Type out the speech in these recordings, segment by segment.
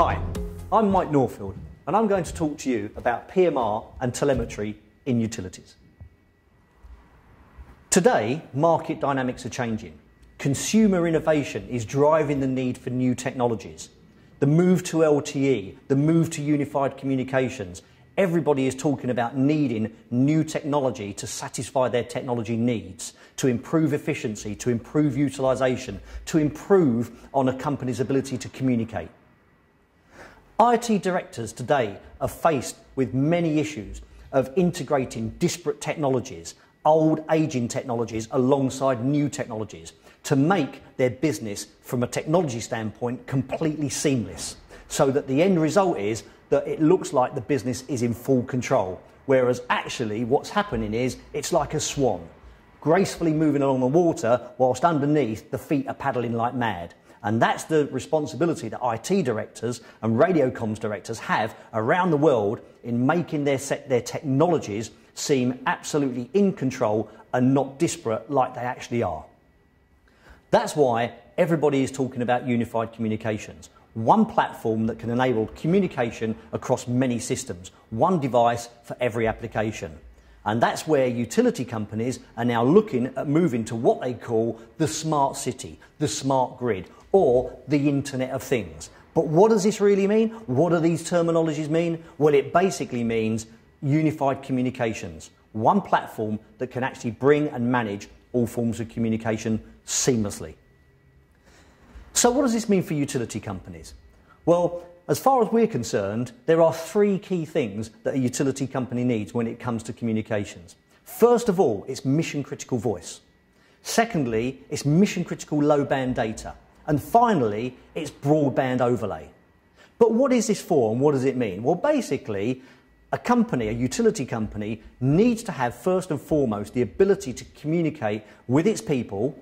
Hi, I'm Mike Norfield and I'm going to talk to you about PMR and telemetry in utilities. Today, market dynamics are changing. Consumer innovation is driving the need for new technologies. The move to LTE, the move to unified communications, everybody is talking about needing new technology to satisfy their technology needs, to improve efficiency, to improve utilisation, to improve on a company's ability to communicate. IT directors today are faced with many issues of integrating disparate technologies, old aging technologies alongside new technologies to make their business from a technology standpoint completely seamless, so that the end result is that it looks like the business is in full control, whereas actually what's happening is it's like a swan gracefully moving along the water whilst underneath the feet are paddling like mad. And that's the responsibility that IT directors and radio comms directors have around the world in making their technologies seem absolutely in control and not disparate like they actually are. That's why everybody is talking about unified communications. One platform that can enable communication across many systems. One device for every application. And that's where utility companies are now looking at moving to what they call the smart city, the smart grid, or the Internet of Things. But what does this really mean? What do these terminologies mean? Well, it basically means unified communications. One platform that can actually bring and manage all forms of communication seamlessly. So what does this mean for utility companies? Well, as far as we're concerned, there are three key things that a utility company needs when it comes to communications. First of all, it's mission-critical voice. Secondly, it's mission-critical low-band data. And finally, it's broadband overlay. But what is this for and what does it mean? Well, basically, a company, a utility company, needs to have first and foremost the ability to communicate with its people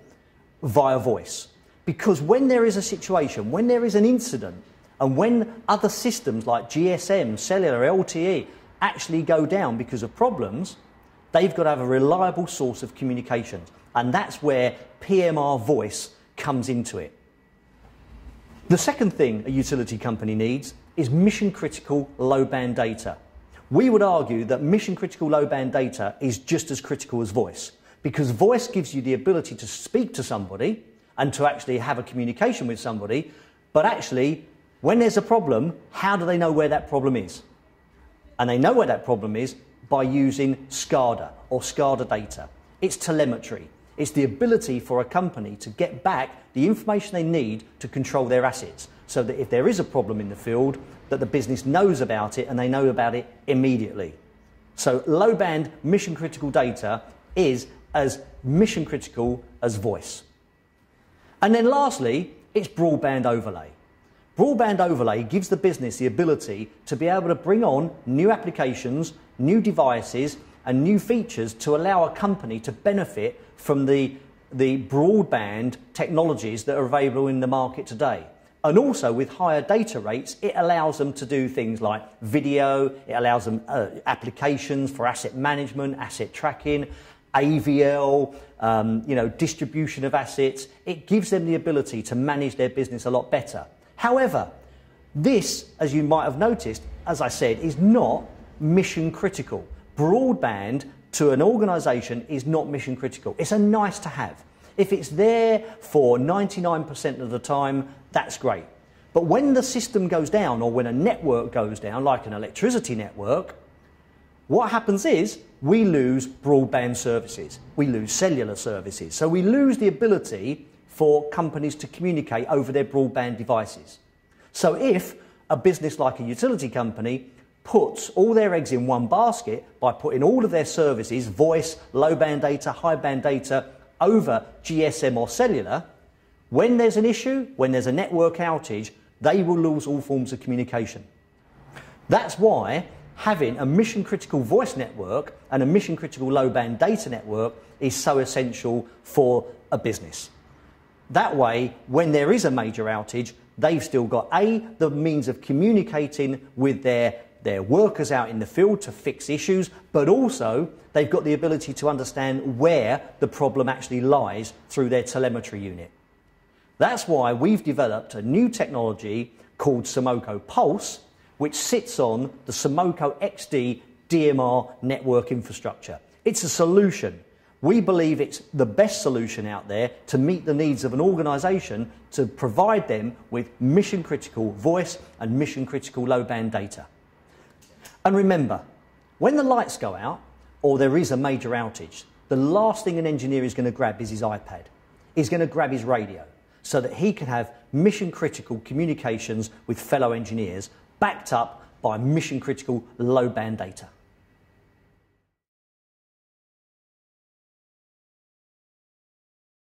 via voice. Because when there is a situation, when there is an incident, and when other systems like GSM, cellular, LTE actually go down because of problems, they've got to have a reliable source of communications. And that's where PMR voice comes into it. The second thing a utility company needs is mission-critical low-band data. We would argue that mission-critical low-band data is just as critical as voice, because voice gives you the ability to speak to somebody and to actually have a communication with somebody, but actually, when there's a problem, how do they know where that problem is? And they know where that problem is by using SCADA or SCADA data. It's telemetry. It's the ability for a company to get back the information they need to control their assets, so that if there is a problem in the field, that the business knows about it and they know about it immediately. So low-band mission-critical data is as mission-critical as voice. And then lastly, it's broadband overlay. Broadband overlay gives the business the ability to be able to bring on new applications, new devices, and new features to allow a company to benefit from the broadband technologies that are available in the market today. And also with higher data rates, it allows them to do things like video, it allows them applications for asset management, asset tracking, AVL, distribution of assets. It gives them the ability to manage their business a lot better. However, this, as you might have noticed, as I said, is not mission critical. Broadband to an organisation is not mission critical. It's a nice to have. If it's there for 99% of the time, that's great. But when the system goes down or when a network goes down, like an electricity network, what happens is we lose broadband services. We lose cellular services. So we lose the ability for companies to communicate over their broadband devices. So if a business like a utility company puts all their eggs in one basket by putting all of their services, voice, low-band data, high-band data, over GSM or cellular, when there's an issue, when there's a network outage, they will lose all forms of communication. That's why having a mission-critical voice network and a mission-critical low-band data network is so essential for a business. That way, when there is a major outage, they've still got A, the means of communicating with their workers out in the field to fix issues, but also they've got the ability to understand where the problem actually lies through their telemetry unit. That's why we've developed a new technology called Simoco Pulse, which sits on the Simoco XD DMR network infrastructure. It's a solution. We believe it's the best solution out there to meet the needs of an organisation to provide them with mission-critical voice and mission-critical low-band data. And remember, when the lights go out or there is a major outage, the last thing an engineer is going to grab is his iPad. He's going to grab his radio so that he can have mission-critical communications with fellow engineers backed up by mission-critical low-band data.